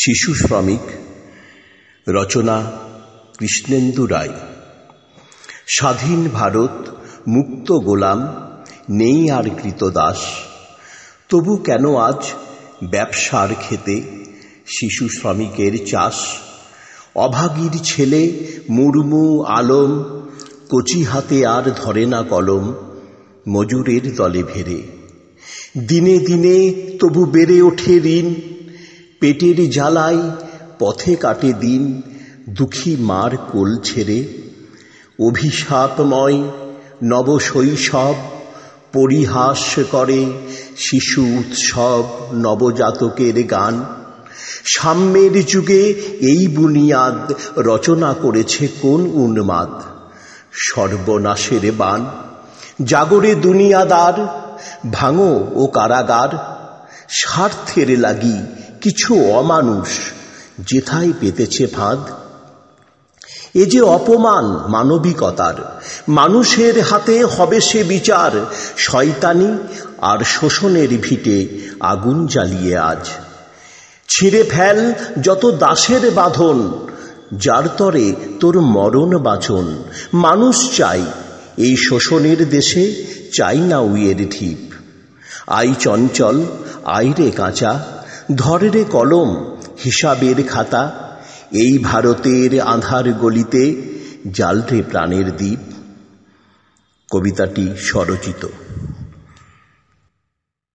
शिशु श्रमिक, रचना कृष्णेन्दु राय। স্বাধীন ভারত, মুক্ত গোলাম, নেই আর কৃতদাস, তবু কেন আজ ব্যবসার খেতে শিশু শ্রমিকের চাষ? অভাগীর ছেলে মুর্মু আলম, কচি হাতে আর ধরে না কলম, মজুরের দলে ভেড়ে দিনে দিনে তবু বেড়ে ওঠে ঋণ, পেটের জ্বালায় পথে কাটে দিন দুঃখী মার কোল ছেড়ে। অভিশাপময় নবশৈশব, পরিহাস করে শিশু উৎসব, নবজাতকের গান। সাম্যের যুগে এই বুনিয়াদ, রচনা করেছে কোন উন্মাদ সর্বনাশের বান? জাগরে দুনিয়াদার, ভাঙো ও কারাগার, স্বার্থের লাগি কিছু অমানুষ যেথায় পেতেছে ফাঁদ। এ যে অপমান মানবিকতার, মানুষের হাতে হবে সে বিচার। শয়তানি আর শোষণের ভিটে আগুন জ্বালিয়ে আজ, ছিঁড়ে ফেল যত দাসের বাঁধন, যার তরে তোর মরণ বাঁচন। মানুষ চাই এই শোষণের দেশে, চাই না উইয়ের ঢিপ। আই চঞ্চল, আইরে কাঁচা, ধরে কলম হিসাবের খাতা, এই ভারতের আঁধার গলিতে জ্বালরে প্রাণের দ্বীপ। কবিতাটি স্বরচিত।